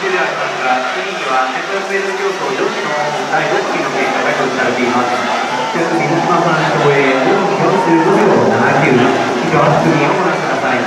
19でありますが、次には瀬戸上競争女子の第6期の結果が表示されています。瀬戸水島さん競泳4分45秒79、以上の組をご覧ください。